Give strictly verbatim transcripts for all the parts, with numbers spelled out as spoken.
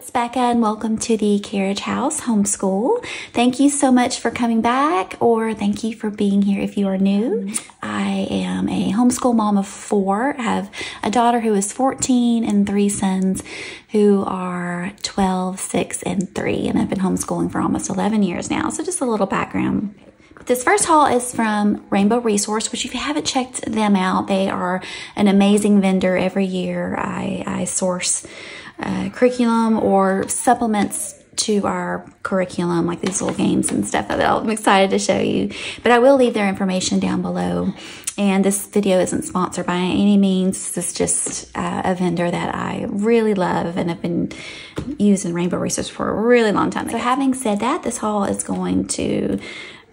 it's Becca and welcome to the Carriage House Homeschool. Thank you so much for coming back, or thank you for being here if you are new. I am a homeschool mom of four. I have a daughter who is fourteen and three sons who are twelve, six, and three. And I've been homeschooling for almost eleven years now. So just a little background. This first haul is from Rainbow Resource, which if you haven't checked them out, they are an amazing vendor. Every year I, I source uh, curriculum or supplements to our curriculum, like these little games and stuff that I'm excited to show you. But I will leave their information down below. And this video isn't sponsored by any means. This is just uh, a vendor that I really love and have been using Rainbow Resource for a really long time. So having said that, this haul is going to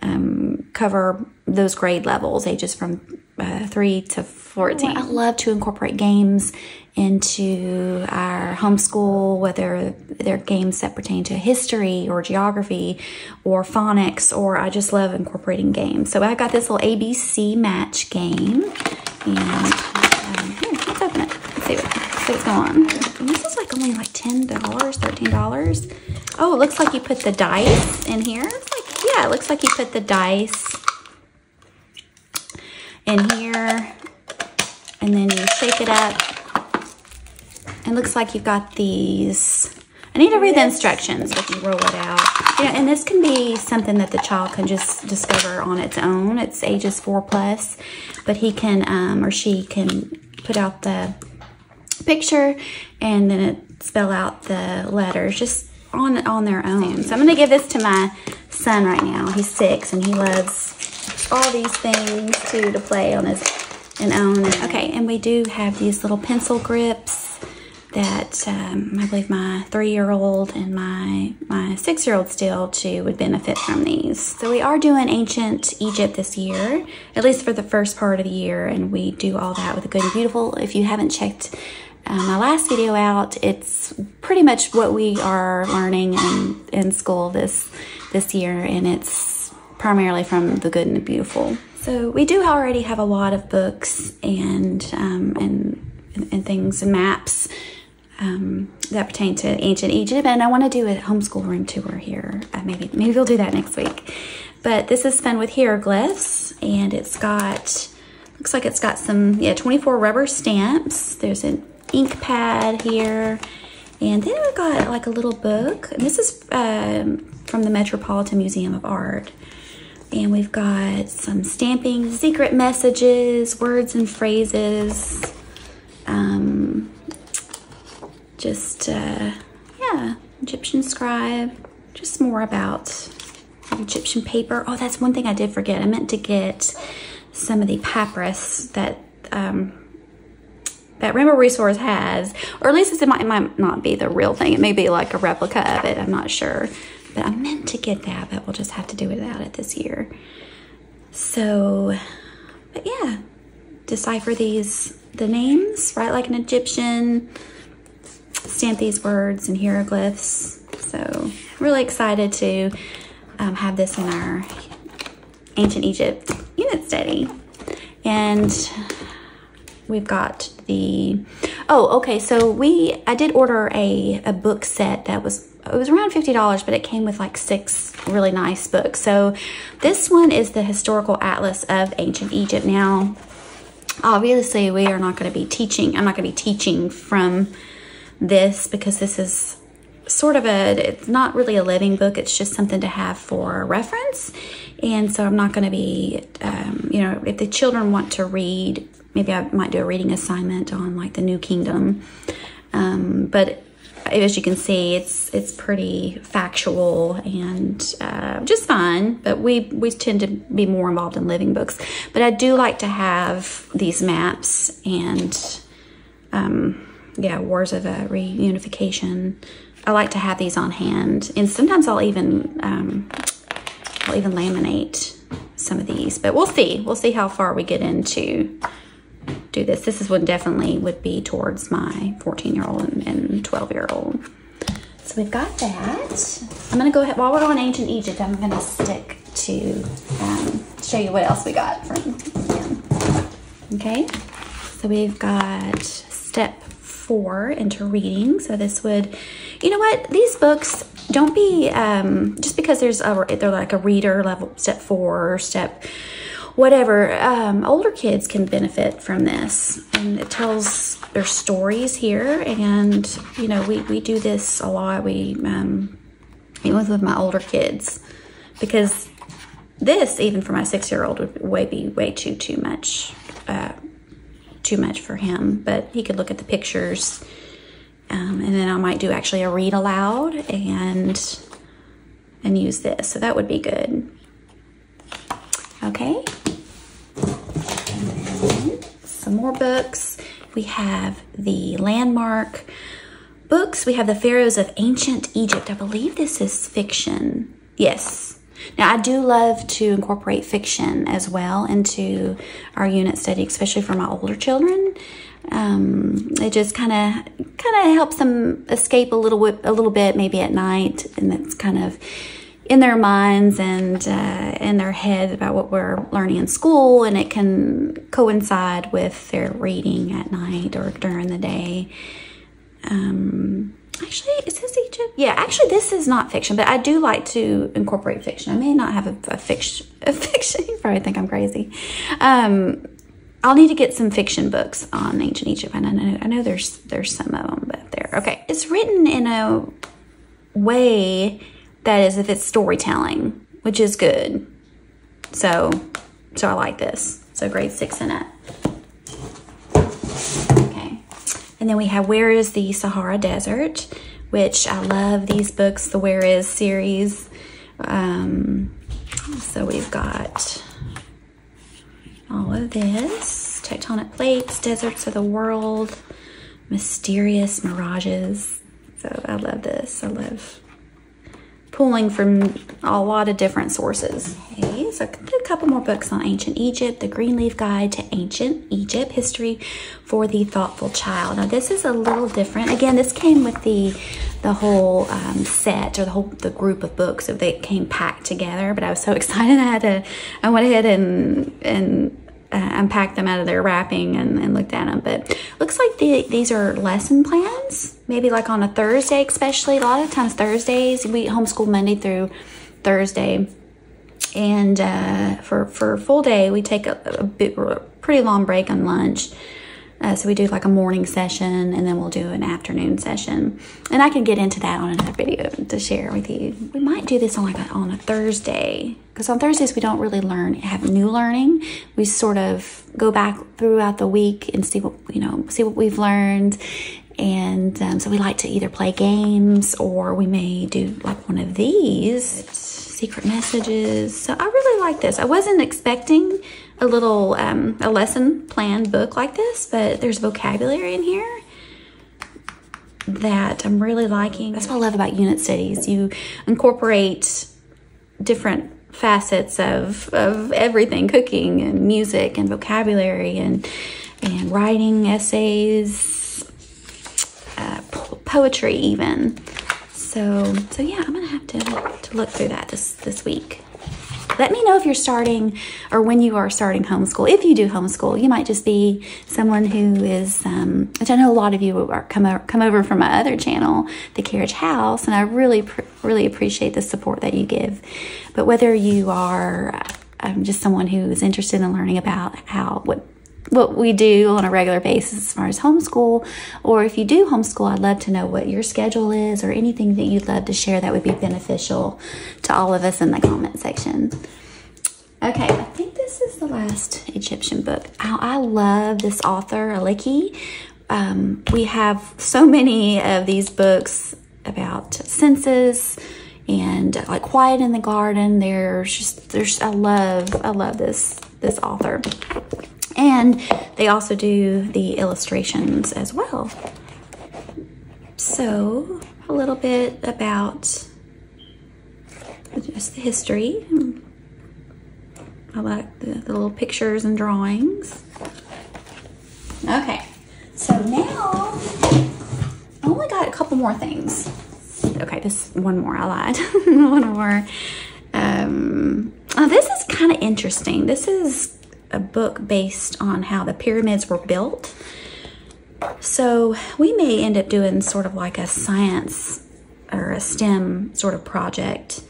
Um, cover those grade levels, ages from uh, three to fourteen. I love to incorporate games into our homeschool, whether they're games that pertain to history or geography or phonics, or I just love incorporating games. So I got this little A B C match game. And um, here, let's open it. Let's see, what, see what's going on. This is like only like ten dollars, thirteen dollars. Oh, it looks like you put the dice in here. Yeah, it looks like you put the dice in here and then you shake it up. It looks like you've got these. I need to read the instructions if you roll it out. Yeah, and this can be something that the child can just discover on its own. It's ages four plus, but he can um, or she can put out the picture and then it spell out the letters just on, on their own. So I'm going to give this to my son right now. He's six and he loves all these things too to play on his and own. Okay, and we do have these little pencil grips that um, I believe my three-year-old and my my six-year-old still too would benefit from these. So we are doing ancient Egypt this year, at least for the first part of the year, and we do all that with The Good and Beautiful. If you haven't checked Um, my last video out, it's pretty much what we are learning in, in school this this year, and it's primarily from The Good and the Beautiful. So we do already have a lot of books and um, and, and and things and maps um, that pertain to ancient Egypt, and I want to do a homeschool room tour here. Uh, maybe maybe we'll do that next week. But this is Fun with Hieroglyphs, and it's got looks like it's got some yeah twenty-four rubber stamps. There's an ink pad here, and then I got like a little book. And this is um, from the Metropolitan Museum of Art, and we've got some stamping, secret messages, words and phrases, um, just uh, yeah, Egyptian scribe, just more about Egyptian paper. Oh, that's one thing I did forget. I meant to get some of the papyrus that um, that Rainbow Resource has, or at least it might, it might not be the real thing. It may be like a replica of it, I'm not sure. But I meant to get that, but we'll just have to do without it this year. So, but yeah, decipher these, the names, write like an Egyptian, stamp these words and hieroglyphs. So really excited to um, have this in our Ancient Egypt unit study. And we've got the, oh, okay, so we, I did order a, a book set that was, it was around fifty dollars, but it came with like six really nice books. So this one is the Historical Atlas of Ancient Egypt. Now, obviously we are not gonna be teaching, I'm not gonna be teaching from this because this is sort of a, it's not really a living book, it's just something to have for reference. And so I'm not gonna be, um, you know, if the children want to read, maybe I might do a reading assignment on like the New Kingdom. Um, but as you can see, it's it's pretty factual and uh, just fun, but we, we tend to be more involved in living books. But I do like to have these maps and um, yeah, wars of uh, reunification. I like to have these on hand. And sometimes I'll even, um, I'll even laminate some of these, but we'll see. We'll see how far we get into do this. This is one definitely would be towards my fourteen year old and, and twelve year old. So we've got that. I'm gonna go ahead, while we're on Ancient Egypt, I'm gonna stick to um, show you what else we got from them. Okay, so we've got step four into reading. So this would, you know what, these books, don't be, um, just because there's a, they're like a reader level, step four or step whatever, um, older kids can benefit from this. And it tells their stories here. And, you know, we, we do this a lot. We, um, even with my older kids, because this, even for my six-year-old, would way be way too, too much, uh, too much for him. But he could look at the pictures. Um, and then I might do actually a read aloud and, and use this. So that would be good. Okay. Some more books. We have the landmark books. We have the Pharaohs of Ancient Egypt. I believe this is fiction. Yes. Now, I do love to incorporate fiction as well into our unit study, especially for my older children. Um, it just kind of kind of helps them escape a little, a little bit, maybe at night, and it's kind of in their minds and uh, in their head about what we're learning in school, and it can coincide with their reading at night or during the day. Um, actually, is this Egypt? Yeah, actually this is not fiction, but I do like to incorporate fiction. I may not have a, a, fiction, a fiction, you probably think I'm crazy. Um, I'll need to get some fiction books on ancient Egypt. I know, I know there's, there's some of them out there. Okay, it's written in a way that is if it's storytelling, which is good. So, so I like this. So grade six and up. Okay. And then we have Where is the Sahara Desert, which I love these books, the Where Is series. Um, so we've got all of this. Tectonic plates, deserts of the world, mysterious mirages. So I love this, I love pulling from a lot of different sources. Okay, so a couple more books on ancient Egypt. The Greenleaf Guide to Ancient Egypt, History for the Thoughtful Child. Now this is a little different. Again, this came with the the whole um, set or the whole the group of books, so they came packed together. But I was so excited, I had to. I went ahead and and uh, unpacked them out of their wrapping and, and looked at them. But looks like the, these are lesson plans. Maybe like on a Thursday, especially a lot of times Thursdays, we homeschool Monday through Thursday. And uh, for, for full day, we take a, a, bit, a pretty long break on lunch. Uh, so we do like a morning session and then we'll do an afternoon session. And I can get into that on another video to share with you. We might do this on like a, on a Thursday, because on Thursdays we don't really learn, have new learning. We sort of go back throughout the week and see what, you know, see what we've learned. And um, so we like to either play games or we may do like one of these, it's secret messages. So I really like this. I wasn't expecting a little, um, a lesson plan book like this, but there's vocabulary in here that I'm really liking. That's what I love about unit studies. You incorporate different facets of, of everything, cooking and music and vocabulary and, and writing essays, Uh, poetry even. So, so yeah, I'm gonna have to, to look through that this, this week. Let me know if you're starting or when you are starting homeschool. If you do homeschool, you might just be someone who is, um, which I know a lot of you are come over, come over from my other channel, The Carriage House, and I really, really appreciate the support that you give. But whether you are um, just someone who is interested in learning about how, what what we do on a regular basis as far as homeschool, or if you do homeschool, I'd love to know what your schedule is or anything that you'd love to share that would be beneficial to all of us in the comment section. Okay, I think this is the last Egyptian book. I, I love this author, Aliki. Um, we have so many of these books about census and like Quiet in the Garden. There's just, there's, I love, I love this, this author. And they also do the illustrations as well. So a little bit about just the history. I like the, the little pictures and drawings. Okay, so now I only got a couple more things. Okay, this one more, I lied. One more. Um, oh, this is kind of interesting. This is a book based on how the pyramids were built. So we may end up doing sort of like a science a STEM sort of project.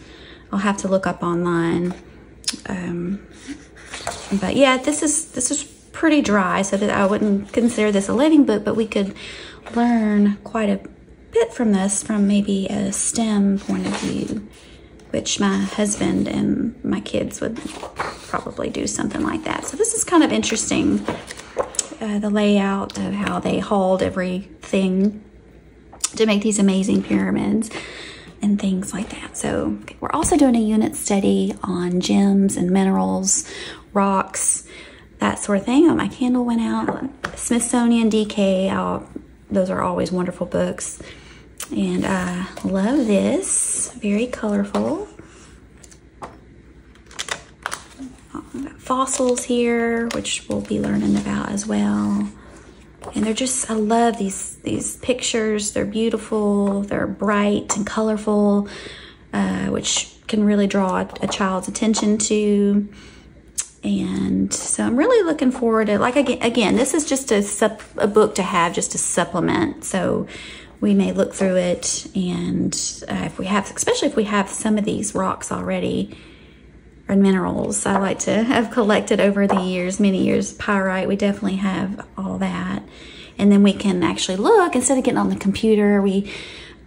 I'll have to look up online. Um, but yeah, this is this is pretty dry, so that I wouldn't consider this a living book, but we could learn quite a bit from this from maybe a STEM point of view, which my husband and my kids would probably do something like that. So this is kind of interesting, uh, the layout of how they hauled everything to make these amazing pyramids and things like that. So okay, we're also doing a unit study on gems and minerals, rocks, that sort of thing. Oh, my candle went out. Smithsonian D K, I'll, those are always wonderful books. And I love this, very colorful. Oh, we've got fossils here, which we'll be learning about as well. And they're just, I love these, these pictures. They're beautiful, they're bright and colorful, uh, which can really draw a, a child's attention to. And so I'm really looking forward to, like, again, again this is just a, sup, a book to have, just to supplement. So we may look through it, and uh, if we have, especially if we have some of these rocks already, or minerals. I like to have collected over the years, many years, pyrite. We definitely have all that. And then we can actually look, instead of getting on the computer, we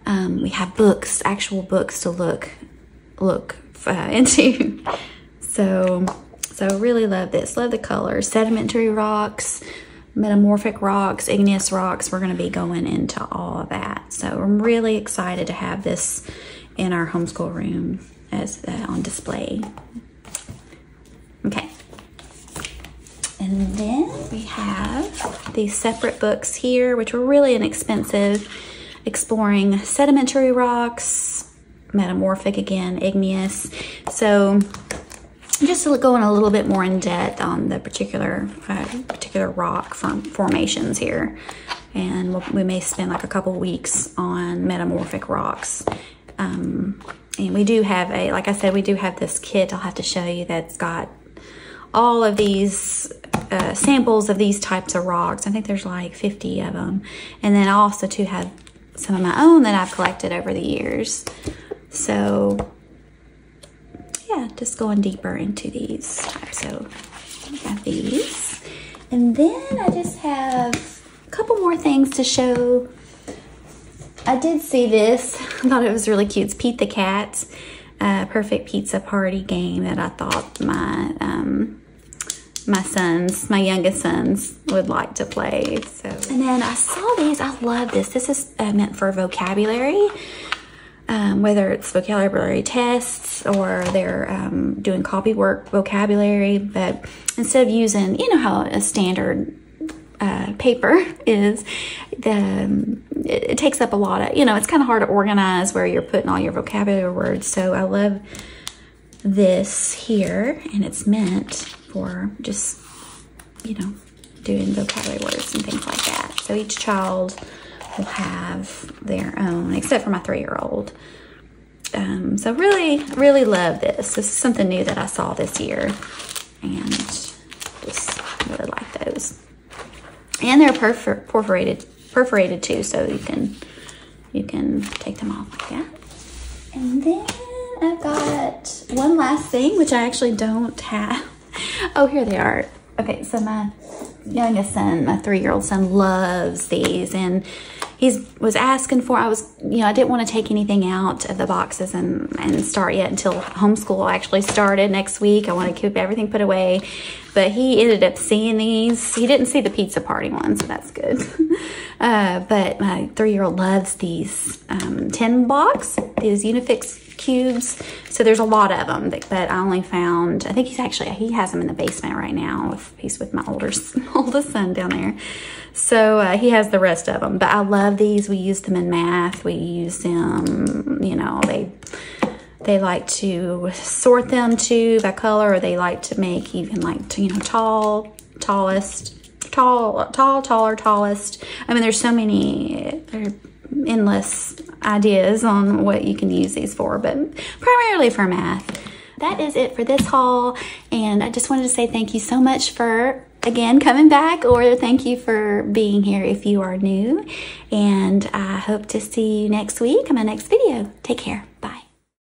um, we have books, actual books to look look uh, into. So, so really love this, love the colors. Sedimentary rocks, metamorphic rocks, igneous rocks. We're gonna be going into all of that. So I'm really excited to have this in our homeschool room as uh, on display. Okay, and then we have these separate books here, which are really inexpensive, exploring sedimentary rocks, metamorphic again, igneous. So just going a little bit more in depth on the particular uh, particular rock form formations here. And we'll, we may spend like a couple weeks on metamorphic rocks. Um, and we do have a, like I said, we do have this kit. I'll have to show you, that's got all of these uh, samples of these types of rocks. I think there's like fifty of them. And then I also too have some of my own that I've collected over the years. So yeah, just going deeper into these types. So I got these. And then I just have a couple more things to show. I did see this. I thought it was really cute. It's Pete the Cat, uh, perfect pizza party game that I thought my um, my sons, my youngest sons, would like to play. So, and then I saw these. I love this. This is uh, meant for vocabulary, um, whether it's vocabulary tests or they're um, doing copy work vocabulary. But instead of using, you know, how a standard Uh, paper is, the um, it, it takes up a lot of, you know, it's kind of hard to organize where you're putting all your vocabulary words. So I love this here, and it's meant for just, you know, doing vocabulary words and things like that. So each child will have their own, except for my three-year-old. Um, so really, really love this. This is something new that I saw this year, and just really like those. And they're perfor perforated, perforated too, so you can you can take them off like that. And then I've got one last thing, which I actually don't have. Oh, here they are. Okay, so my youngest son, my three-year-old son, loves these, and he was asking for. I was, you know, I didn't want to take anything out of the boxes and and start yet until homeschool actually started next week. I want to keep everything put away, but he ended up seeing these. He didn't see the pizza party one, so that's good. uh, but my three-year-old loves these um, tin blocks, these Unifix cubes. So there's a lot of them, that, but I only found. I think he's actually he has them in the basement right now. If he's with my older oldest son down there. So uh, he has the rest of them, but I love these. We use them in math. We use them, you know, they they like to sort them too by color, or they like to make even like, you know, tall, tallest, tall, tall, taller, tallest. I mean, there's so many, there are endless ideas on what you can use these for, but primarily for math. That is it for this haul, and I just wanted to say thank you so much for again coming back, or thank you for being here if you are new. And I hope to see you next week in my next video. Take care. Bye.